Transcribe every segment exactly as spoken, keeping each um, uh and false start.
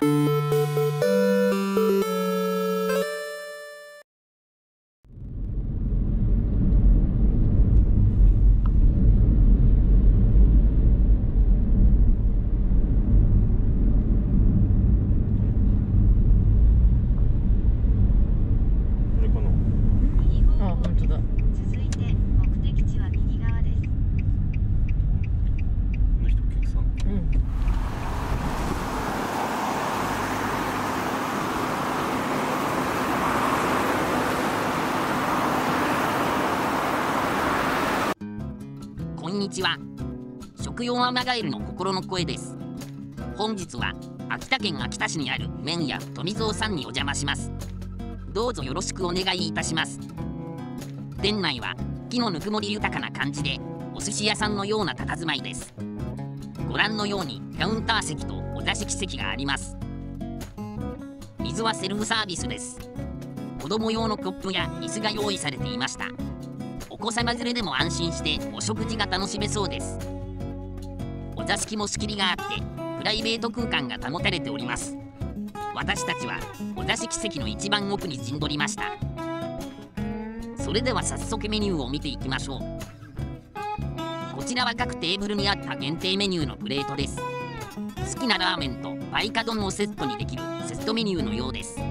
こんにちは、食用アマガエルの心の声です。本日は秋田県秋田市にある麺屋富蔵さんにお邪魔します。どうぞよろしくお願いいたします。店内は木のぬくもり豊かな感じで、お寿司屋さんのような佇まいです。ご覧のようにカウンター席とお座敷席があります。水はセルフサービスです。子供用のコップや椅子が用意されていました。お子様連れでも安心してお食事が楽しめそうです。お座敷も仕切りがあって、プライベート空間が保たれております。私たちはお座敷席の一番奥に陣取りました。それでは早速メニューを見ていきましょう。こちらは各テーブルにあった限定メニューのプレートです。好きなラーメンとパイカ丼をセットにできるセットメニューのようです。メ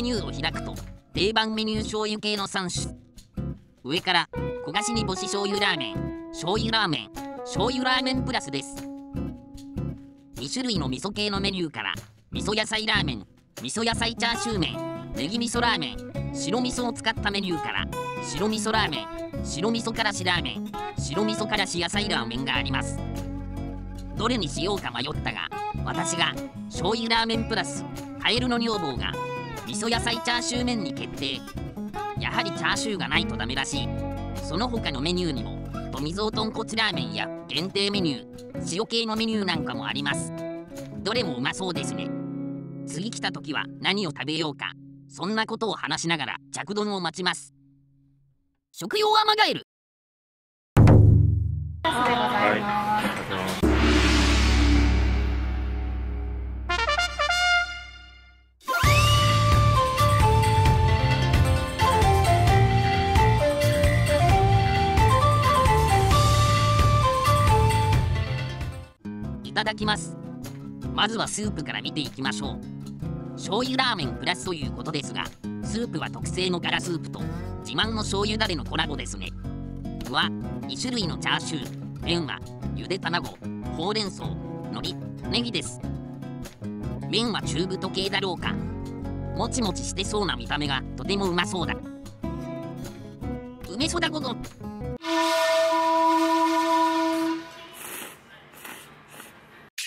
ニューを開くと、定番メニュー醤油系のさん種、上から焦がし煮干し醤油ラーメン、醤油ラーメン、醤油ラーメンプラスです。にしゅるいの味噌系のメニューから、味噌野菜ラーメン、味噌野菜チャーシュー麺、ネギ味噌ラーメン、白味噌を使ったメニューから、白味噌ラーメン、白味噌からしラーメン、白味噌からし野菜ラーメンがあります。どれにしようか迷ったが、私が醤油ラーメンプラス、カエルの女房が味噌野菜チャーシュー麺に決定。やはりチャーシューがないとダメらしい。その他のメニューにも富蔵豚骨ラーメンや限定メニュー、塩系のメニューなんかもあります。どれもうまそうですね。次来た時は何を食べようか、そんなことを話しながら着丼を待ちます。食用アマガエル、はいいただきます。まずはスープから見ていきましょう。醤油ラーメンプラスということですが、スープは特製のガラスープと自慢の醤油だれのコラボですね。具はにしゅるいのチャーシュー、麺はゆで卵、ほうれん草、海苔、ネギです。麺は中太系だろうか、もちもちしてそうな見た目がとてもうまそうだ。梅そだごぞ。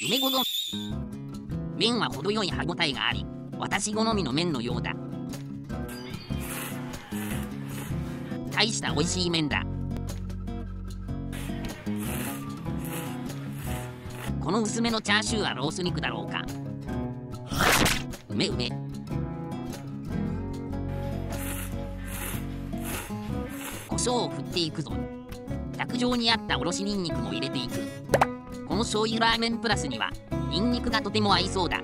梅ごぞ。麺は程よい歯ごたえがあり、私好みの麺のようだ。大した美味しい麺だ。この薄めのチャーシューはロース肉だろうか。うめうめ。胡椒を振っていくぞ。卓上にあったおろしニンニクも入れていく。この醤油ラーメンプラスにはニンニクがとても合いそうだ。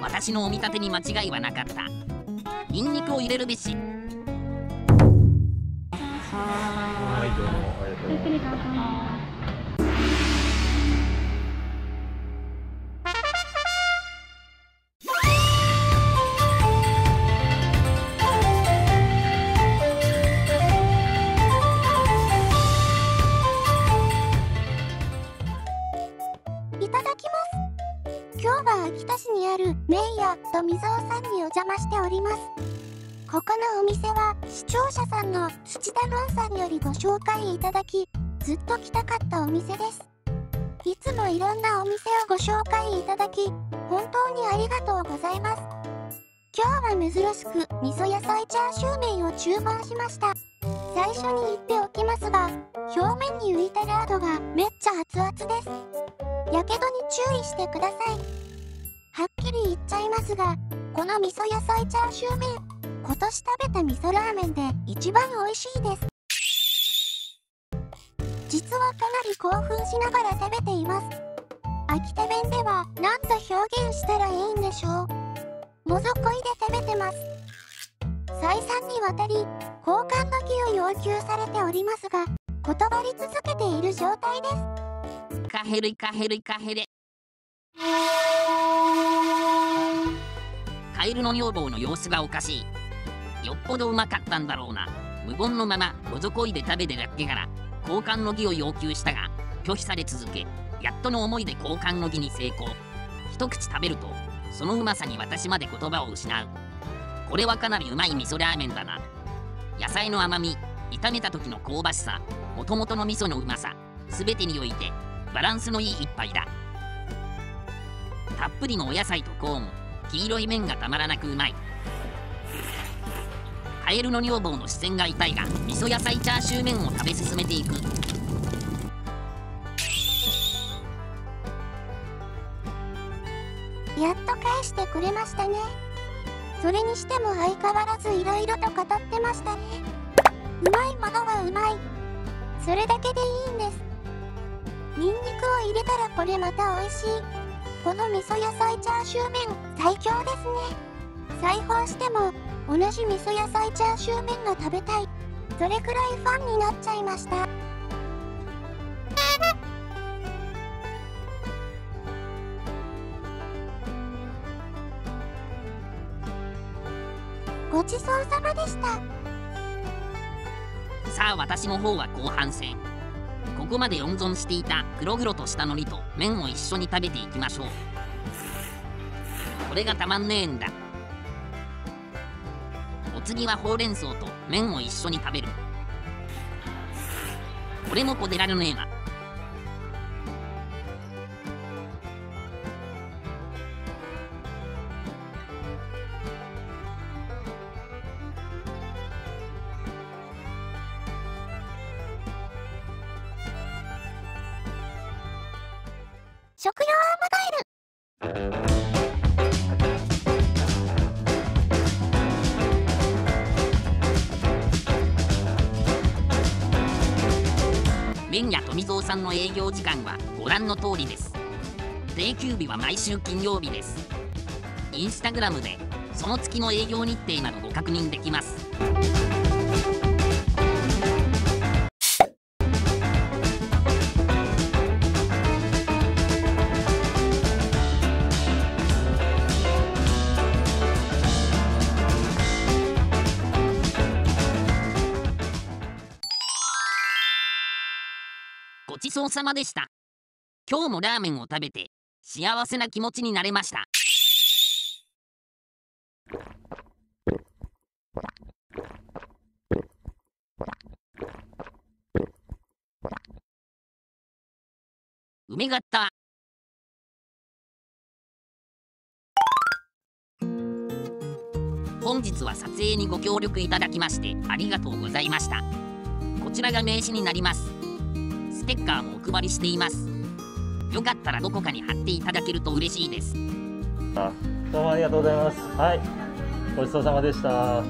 私のお見立てに間違いはなかった。ニンニクを入れるべし。富蔵さんにお邪魔しております。ここのお店は視聴者さんの土田ロンさんよりご紹介いただき、ずっと来たかったお店です。いつもいろんなお店をご紹介いただき、本当にありがとうございます。今日は珍しく味噌野菜チャーシュー麺を注文しました。最初に言っておきますが、表面に浮いたラードがめっちゃ熱々です。やけどに注意してください。はっきり言っちゃいますが、この味噌野菜チャーシュー麺、今年食べた味噌ラーメンで一番美味しいです。かなり興奮しながら食べています。秋田弁では何と表現したらいいんでしょう。もぞこいで食べてます。再三にわたり交換の木を要求されておりますが、断り続けている状態です。カヘルカヘルカヘレ、カエルの女房の様子がおかしい。よっぽどうまかったんだろうな。無言のままもぞこいで食べてだっけから交換の儀を要求したが拒否され続け、やっとの思いで交換の儀に成功。一口食べるとそのうまさに私まで言葉を失う。これはかなりうまい味噌ラーメンだな。野菜の甘み、炒めた時の香ばしさ、もともとの味噌のうまさ、全てにおいてバランスのいい一杯だ。たっぷりのお野菜とコーン、黄色い麺がたまらなくうまい。カエルの女房の視線が痛いが、味噌野菜チャーシュー麺を食べ進めていく。やっと返してくれましたね。それにしても相変わらずいろいろと語ってましたね。うまいものはうまい、それだけでいいんです。ニンニクを入れたらこれまた美味しい。この味噌野菜チャーシュー麺最強ですね。再訪しても同じ味噌野菜チャーシュー麺が食べたい、それくらいファンになっちゃいました。ごちそうさまでした。さあ、私の方は後半戦。ここまで温存していた黒々とした海苔と麺を一緒に食べていきましょう。これがたまんねえんだ。お次はほうれん草と麺を一緒に食べる。これもこでられねえな。食用アマガエル。麺屋富蔵さんの営業時間はご覧の通りです。定休日は毎週金曜日です。インスタグラムでその月の営業日程などご確認できます。ごちそうさまでした。今日もラーメンを食べて幸せな気持ちになれました。うめがった。本日は撮影にご協力いただきましてありがとうございました。こちらが名刺になります。ステッカーもお配りしています。よかったらどこかに貼っていただけると嬉しいです。あ、どうもありがとうございます。はい、ごちそうさまでした。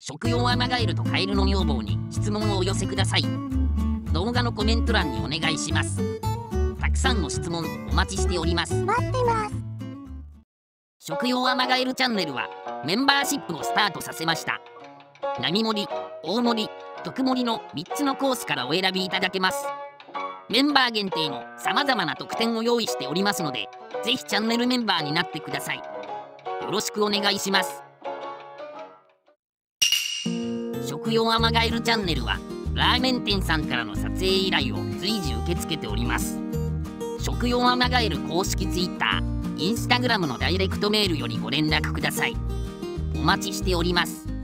食用アマガエルとカエルの女房に質問をお寄せください。動画のコメント欄にお願いします。たくさんの質問お待ちしております。待ってます。食用アマガエルチャンネルはメンバーシップをスタートさせました。並盛り、大盛り、特盛りのみっつのコースからお選びいただけます。メンバー限定の様々な特典を用意しておりますので、ぜひチャンネルメンバーになってください。よろしくお願いします。食用アマガエルチャンネルはラーメン店さんからの撮影依頼を随時受け付けております。食用アマガエル公式 ツイッター、インスタグラムのダイレクトメールよりご連絡ください。お待ちしております。